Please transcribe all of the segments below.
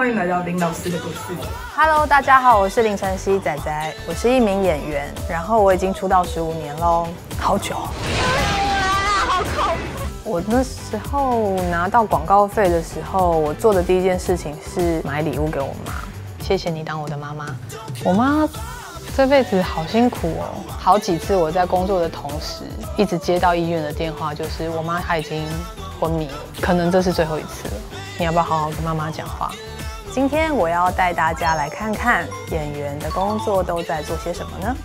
欢迎来到林老师的故事。Hello， 大家好，我是林晨曦仔仔，我是一名演员，然后我已经出道15年喽，好久。好恐怖！我那时候拿到广告费的时候，我做的第一件事情是买礼物给我妈，谢谢你当我的妈妈。我妈这辈子好辛苦哦，好几次我在工作的同时，一直接到医院的电话，就是我妈她已经昏迷了，可能这是最后一次了，你要不要好好跟妈妈讲话？ 今天我要带大家来看看演员的工作都在做些什么呢？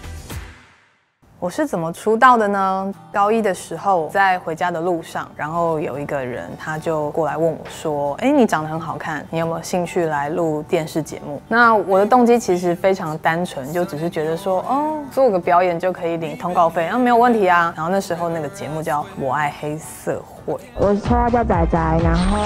我是怎么出道的呢？高1的时候，在回家的路上，然后有一个人他就过来问我说：“哎，你长得很好看，你有没有兴趣来录电视节目？”那我的动机其实非常单纯，就只是觉得说，哦，做个表演就可以领通告费，啊，没有问题啊。然后那时候那个节目叫《我爱黑社会》，我是绰号叫仔仔，然后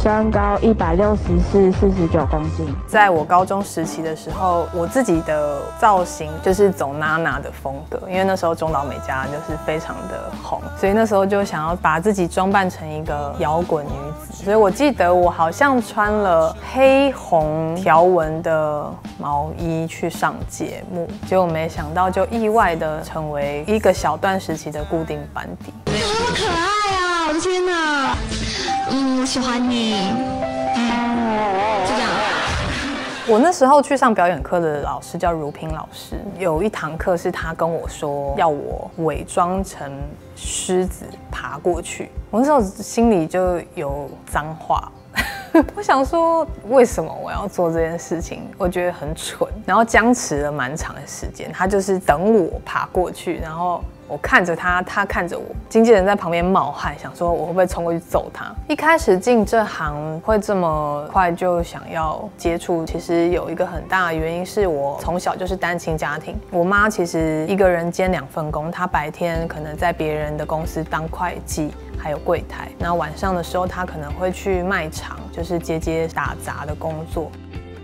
身高164，49公斤。在我高中时期的时候，我自己的造型就是走娜娜的风格，因为那时候中岛美嘉就是非常的红，所以那时候就想要把自己装扮成一个摇滚女子。所以我记得我好像穿了黑红条纹的毛衣去上节目，结果没想到就意外的成为一个小段时期的固定班底。你好可爱啊！我的天哪！ 我喜欢你，就这样。我那时候去上表演课的老师叫如萍老师，有一堂课是他跟我说要我伪装成狮子爬过去，我那时候心里就有脏话。 我想说，为什么我要做这件事情？我觉得很蠢，然后僵持了蛮长的时间。他就是等我爬过去，然后我看着他，他看着我。经纪人在旁边冒汗，想说我会不会冲过去揍他？一开始进这行会这么快就想要接触，其实有一个很大的原因是我从小就是单亲家庭，我妈其实一个人兼2份工，她白天可能在别人的公司当会计。 还有柜台，那晚上的时候，他可能会去卖场，就是接接打杂的工作。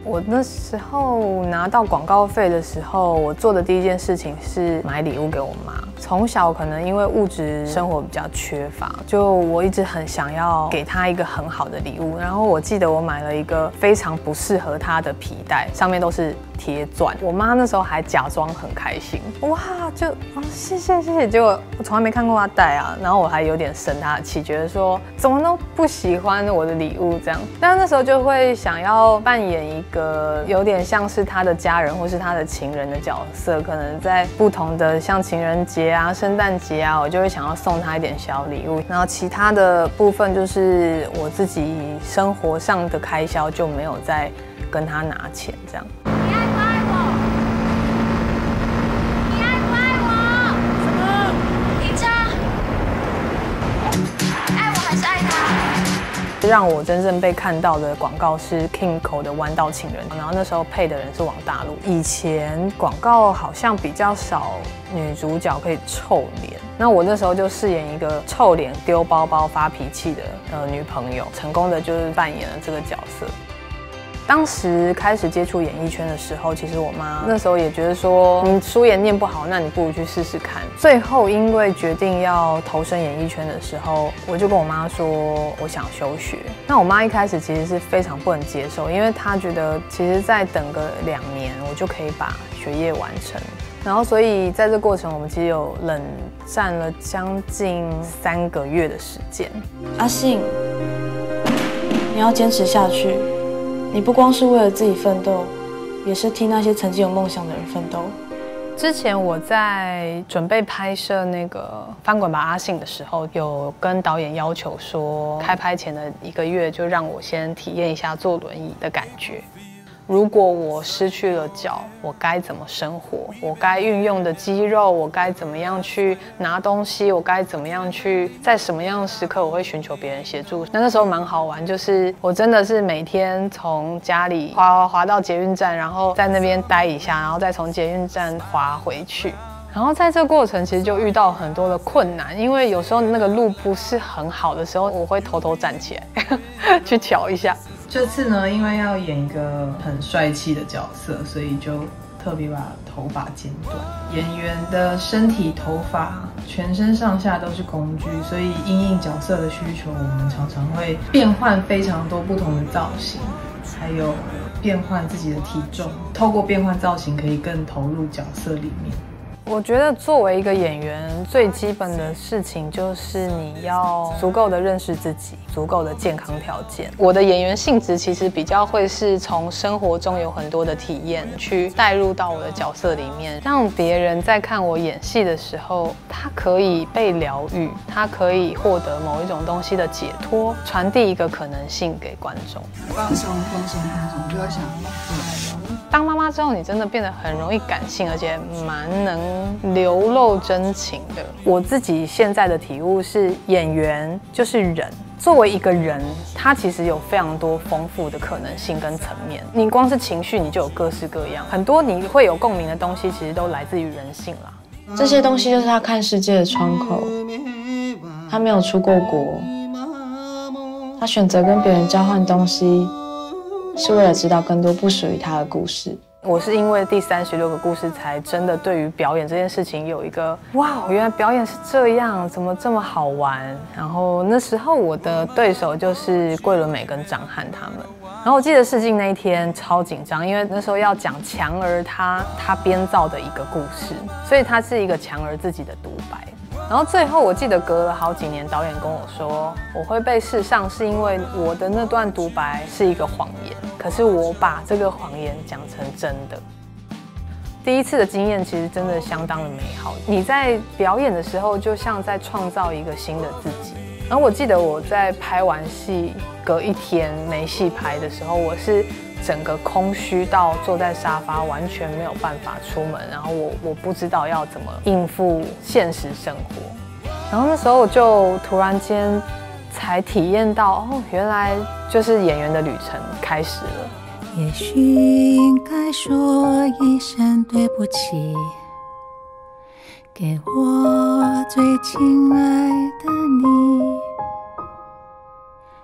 我那时候拿到广告费的时候，我做的第一件事情是买礼物给我妈。从小可能因为物质生活比较缺乏，就我一直很想要给她一个很好的礼物。然后我记得我买了一个非常不适合她的皮带，上面都是 贴钻，我妈那时候还假装很开心，哇，就啊谢谢谢谢，结果我从来没看过她戴啊，然后我还有点生她的气，觉得说怎么都不喜欢我的礼物这样，但那时候就会想要扮演一个有点像是她的家人或是她的情人的角色，可能在不同的像情人节啊、圣诞节啊，我就会想要送她一点小礼物，然后其他的部分就是我自己生活上的开销就没有再跟她拿钱这样。 让我真正被看到的广告是 King Cool 的《弯道情人》，然后那时候配的人是王大陆。以前广告好像比较少女主角可以臭脸，那我那时候就饰演一个臭脸、丢包包、发脾气的女朋友，成功的就是扮演了这个角色。 当时开始接触演艺圈的时候，其实我妈那时候也觉得说，你书也念不好，那你不如去试试看。最后因为决定要投身演艺圈的时候，我就跟我妈说，我想休学。那我妈一开始其实是非常不能接受，因为她觉得其实再等个2年，我就可以把学业完成。 然后，所以在这过程，我们其实有冷战了将近3个月的时间。阿信，你要坚持下去，你不光是为了自己奋斗，也是替那些曾经有梦想的人奋斗。之前我在准备拍摄那个《翻滚吧，阿信》的时候，有跟导演要求说，开拍前的1个月就让我先体验一下坐轮椅的感觉。 如果我失去了脚，我该怎么生活？我该运用的肌肉，我该怎么样去拿东西？我该怎么样去在什么样的时刻我会寻求别人协助？那时候蛮好玩，就是我真的是每天从家里滑到捷运站，然后在那边待一下，然后再从捷运站滑回去。 然后在这过程，其实就遇到很多的困难，因为有时候那个路不是很好的时候，我会偷偷站起来去瞧一下。这次呢，因为要演一个很帅气的角色，所以就特别把头发剪短。演员的身体、头发、全身上下都是工具，所以因应角色的需求，我们常常会变换非常多不同的造型，还有变换自己的体重。透过变换造型，可以更投入角色里面。 我觉得作为一个演员，最基本的事情就是你要足够的认识自己，足够的健康条件。我的演员性质其实比较会是从生活中有很多的体验去带入到我的角色里面，让别人在看我演戏的时候，他可以被疗愈，他可以获得某一种东西的解脱，传递一个可能性给观众。放松，放松，放松，不要想太多。 当妈妈之后，你真的变得很容易感性，而且蛮能流露真情的。我自己现在的体悟是，演员就是人。 作为一个人，他其实有非常多丰富的可能性跟层面。你光是情绪，你就有各式各样，很多你会有共鸣的东西，其实都来自于人性啦。这些东西就是他看世界的窗口。他没有出过国，他选择跟别人交换东西。 是为了知道更多不属于他的故事。我是因为第36个故事才真的对于表演这件事情有一个哇，原来表演是这样，怎么这么好玩？然后那时候我的对手就是桂纶镁跟张翰他们。然后我记得试镜那一天超紧张，因为那时候要讲强儿他编造的一个故事，所以他是一个强儿自己的独白。 然后最后，我记得隔了好几年，导演跟我说，我会被世上是因为我的那段独白是一个谎言，可是我把这个谎言讲成真的。第一次的经验其实真的相当的美好。你在表演的时候，就像在创造一个新的自己。然后我记得我在拍完戏隔一天没戏拍的时候，我是整个空虚到坐在沙发，完全没有办法出门，然后我不知道要怎么应付现实生活，然后那时候我就突然间才体验到，哦，原来就是演员的旅程开始了。也许应该说一声对不起，给我最亲爱的你，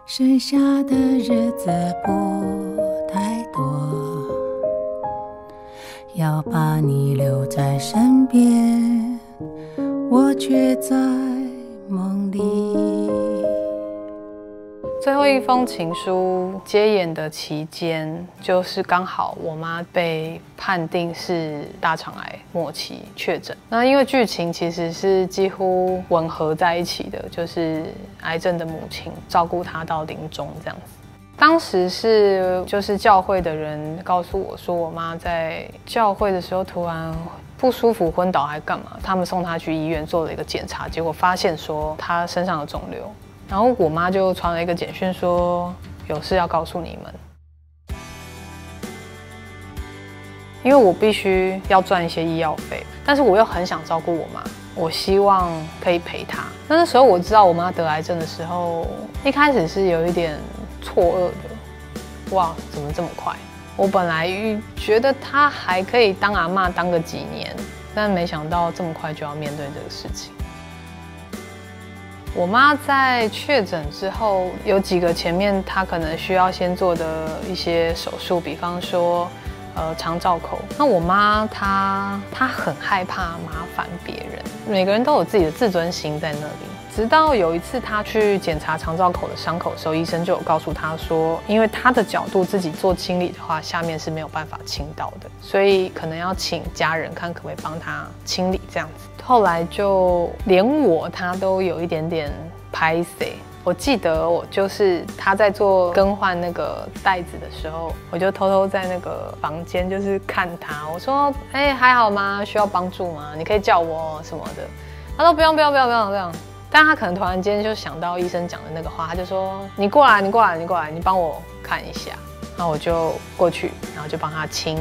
剩下的日子不 太多，要把你留在身边，我却在梦里。最后一封情书接演的期间，就是刚好我妈被判定是大肠癌末期确诊。那因为剧情其实是几乎吻合在一起的，就是癌症的母亲照顾她到临终这样子。 当时是就是教会的人告诉我说，我妈在教会的时候突然不舒服，昏倒还干嘛？他们送她去医院做了一个检查，结果发现说她身上有肿瘤。然后我妈就传了一个简讯说，有事要告诉你们，因为我必须要赚一些医药费，但是我又很想照顾我妈。 我希望可以陪她。那时候我知道我妈得癌症的时候，一开始是有一点错愕的，哇，怎么这么快？我本来觉得她还可以当阿嬷当个几年，但没想到这么快就要面对这个事情。我妈在确诊之后，有几个前面她可能需要先做的一些手术，比方说， 肠造口。那我妈她很害怕麻烦别人，每个人都有自己的自尊心在那里。直到有一次她去检查肠造口的伤口的时候，医生就有告诉她说，因为她的角度自己做清理的话，下面是没有办法清到的，所以可能要请家人看可不可以帮她清理这样子。后来就连她都有一点点拍碎。 我记得我就是他在做更换那个袋子的时候，我就偷偷在那个房间就是看他，我说：“哎，还好吗？需要帮助吗？你可以叫我什么的。”他说：“不用，不用，不用，不用，不用。”但他可能突然间就想到医生讲的那个话，他就说：“你过来，你过来，你过来，你帮我看一下。”然后我就过去，然后就帮他清。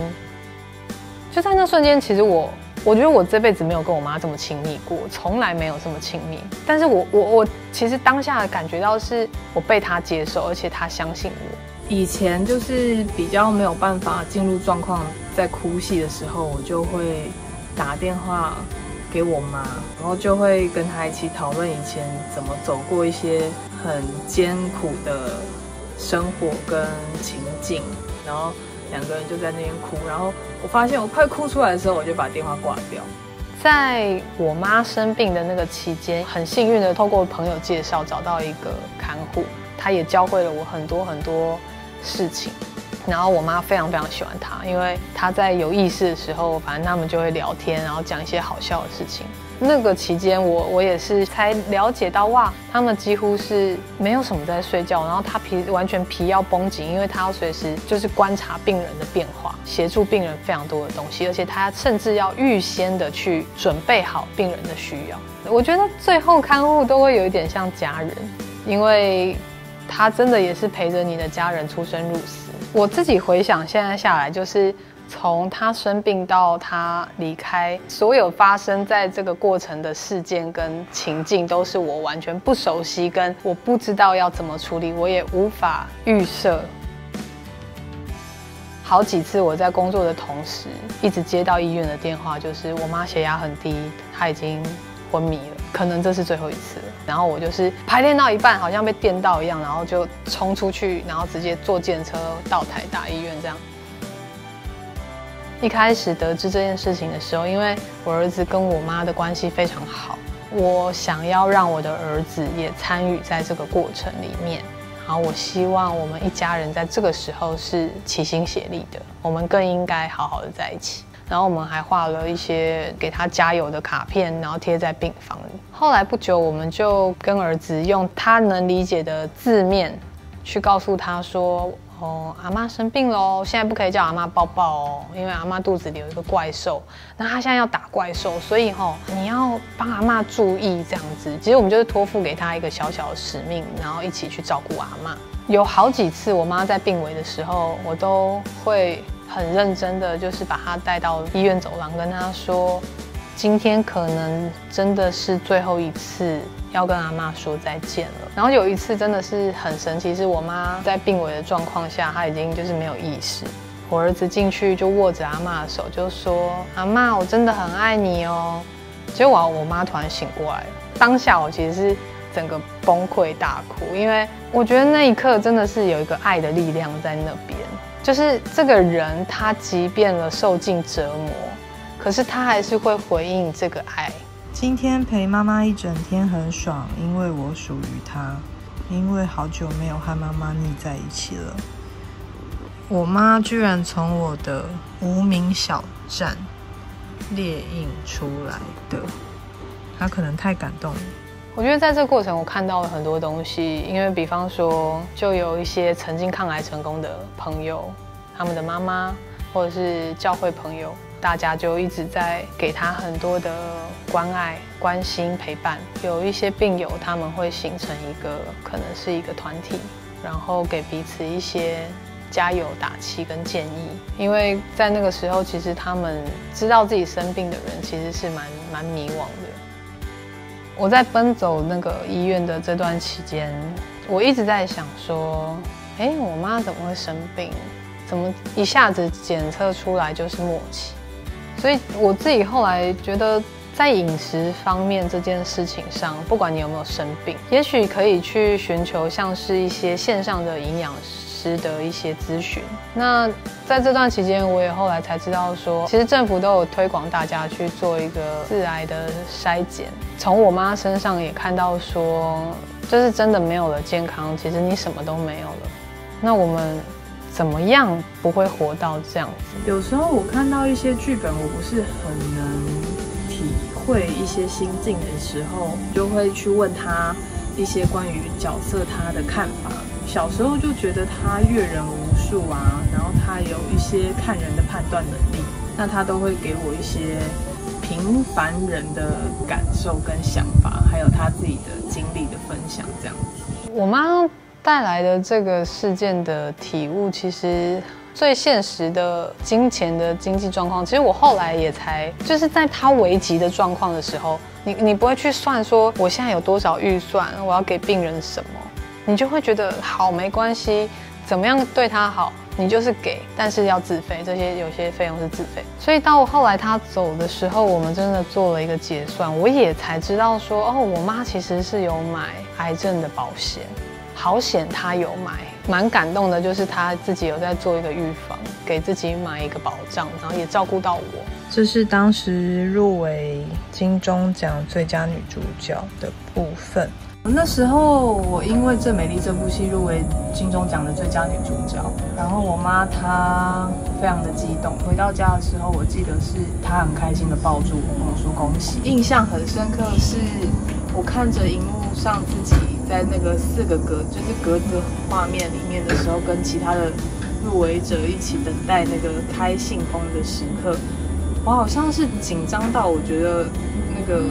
就在那瞬间，其实我觉得我这辈子没有跟我妈这么亲密过，从来没有这么亲密。但是我其实当下感觉到是我被她接受，而且她相信我。以前就是比较没有办法进入状况，在哭戏的时候，我就会打电话给我妈，然后就会跟她一起讨论以前怎么走过一些很艰苦的生活跟情境，然后两个人就在那边哭，然后我发现我快哭出来的时候，我就把电话挂掉。在我妈生病的那个期间，很幸运的透过朋友介绍找到一个看护，她也教会了我很多事情。 然后我妈非常喜欢他，因为他在有意识的时候，反正他们就会聊天，然后讲一些好笑的事情。那个期间我也是才了解到，哇，他们几乎是没有什么在睡觉，然后他完全皮要绷紧，因为他要随时就是观察病人的变化，协助病人非常多的东西，而且他甚至要预先的去准备好病人的需要。我觉得最后看护都会有一点像家人，因为他真的也是陪着你的家人出生入死。 我自己回想，现在下来就是从他生病到他离开，所有发生在这个过程的事件跟情境，都是我完全不熟悉，跟我不知道要怎么处理，我也无法预设。好几次我在工作的同时，一直接到医院的电话，就是我妈血压很低，她已经昏迷了，可能这是最后一次了。 然后我就是排练到一半，好像被电到一样，然后就冲出去，然后直接坐电车到台大医院这样。一开始得知这件事情的时候，因为我儿子跟我妈的关系非常好，我想要让我的儿子也参与在这个过程里面。然后我希望我们一家人在这个时候是齐心协力的，我们更应该好好的在一起。 然后我们还画了一些给他加油的卡片，然后贴在病房里。后来不久，我们就跟儿子用他能理解的字面去告诉他说：“哦，阿嬷生病喽，现在不可以叫阿嬷抱抱哦，因为阿嬷肚子里有一个怪兽，那她现在要打怪兽，所以你要帮阿嬷注意这样子。”其实我们就是托付给他一个小小的使命，然后一起去照顾阿嬷。有好几次，我妈在病危的时候，我都会 很认真的，就是把他带到医院走廊，跟他说，今天可能真的是最后一次要跟阿嬷说再见了。然后有一次真的是很神奇，是我妈在病危的状况下，她已经就是没有意识。我儿子进去就握着阿嬷的手，就说：“阿嬷，我真的很爱你哦。”结果我妈突然醒过来了，当下我其实是 整个崩溃大哭，因为我觉得那一刻真的是有一个爱的力量在那边。就是这个人，他即便了受尽折磨，可是他还是会回应这个爱。今天陪妈妈一整天很爽，因为我属于她，因为好久没有和妈妈腻在一起了。我妈居然从我的无名小站列印出来的，她可能太感动了。 我觉得在这个过程，我看到了很多东西。因为比方说，就有一些曾经抗癌成功的朋友，他们的妈妈或者是教会朋友，大家就一直在给他很多的关爱、关心、陪伴。有一些病友，他们会形成一个可能是一个团体，然后给彼此一些 加油打气跟建议，因为在那个时候，其实他们知道自己生病的人，其实是蛮迷惘的。 我在奔走那个医院的这段期间，我一直在想说，哎，我妈怎么会生病？怎么一下子检测出来就是末期？所以我自己后来觉得，在饮食方面这件事情上，不管你有没有生病，也许可以去寻求像是一些线上的营养师的一些咨询。那在这段期间，我也后来才知道说，其实政府都有推广大家去做一个致癌的筛检。 从我妈身上也看到说，就是真的没有了健康，其实你什么都没有了。那我们怎么样不会活到这样子？有时候我看到一些剧本，我不是很能体会一些心境的时候，就会去问他一些关于角色他的看法。小时候就觉得他阅人无数啊，然后他有一些看人的判断能力，那他都会给我一些 平凡人的感受跟想法，还有他自己的经历的分享，这样子。我妈带来的这个事件的体悟，其实最现实的经济状况，其实我后来也才就是在她危急的状况的时候，你不会去算说我现在有多少预算，我要给病人什么，你就会觉得好没关系，怎么样对她好 你就是给，但是要自费，这些有些费用是自费。所以到后来他走的时候，我们真的做了一个结算，我也才知道说，哦，我妈其实是有买癌症的保险，好险她有买，蛮感动的，就是他自己有在做一个预防，给自己买一个保障，然后也照顾到我。这是当时入围金钟奖最佳女主角的部分。那时候我因为《最美丽》这部戏入围金钟奖的最佳女主角，然后我妈她非常的激动，回到家的时候，我记得是她很开心的抱住我，跟我说恭喜。印象很深刻的是，我看着荧幕上自己在那个四个格子画面里面的时候，跟其他的入围者一起等待那个开信封的时刻，我好像是紧张到我觉得那个。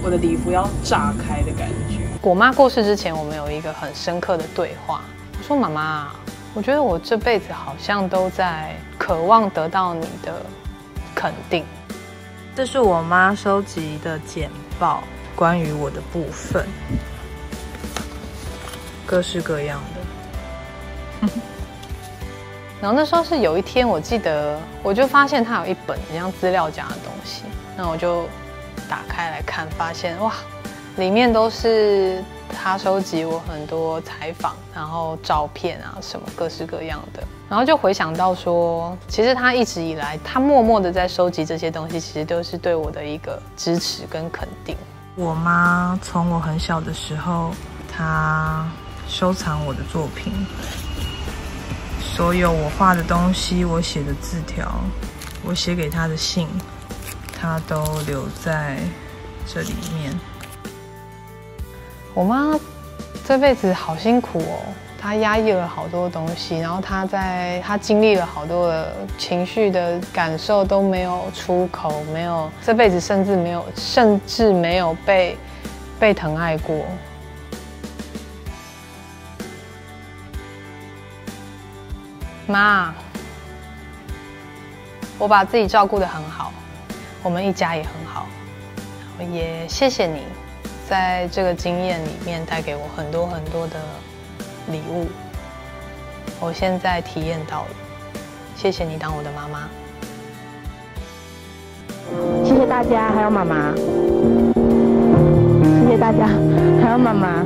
我的礼服要炸开的感觉。我妈过世之前，我们有一个很深刻的对话。我说：“妈妈，我觉得我这辈子好像都在渴望得到你的肯定。”这是我妈收集的简报，关于我的部分，各式各样的。然后那时候是有一天，我记得我就发现她有一本很像资料夹的东西，那我就。 打开来看，发现哇，里面都是他收集我很多采访，然后照片啊什么各式各样的，然后就回想到说，其实他一直以来，他默默的在收集这些东西，其实都是对我的一个支持跟肯定。我妈从我很小的时候，她收藏我的作品，所有我画的东西，我写的字条，我写给她的信。 他都留在这里面。我妈这辈子好辛苦哦，她压抑了好多东西，然后她经历了好多的情绪的感受都没有出口，没有这辈子甚至没有被疼爱过。妈，我把自己照顾得很好。 我们一家也很好，也谢谢你，在这个经验里面带给我很多很多的礼物。我现在体验到了，谢谢你当我的妈妈，谢谢大家，还有妈妈，谢谢大家，还有妈妈。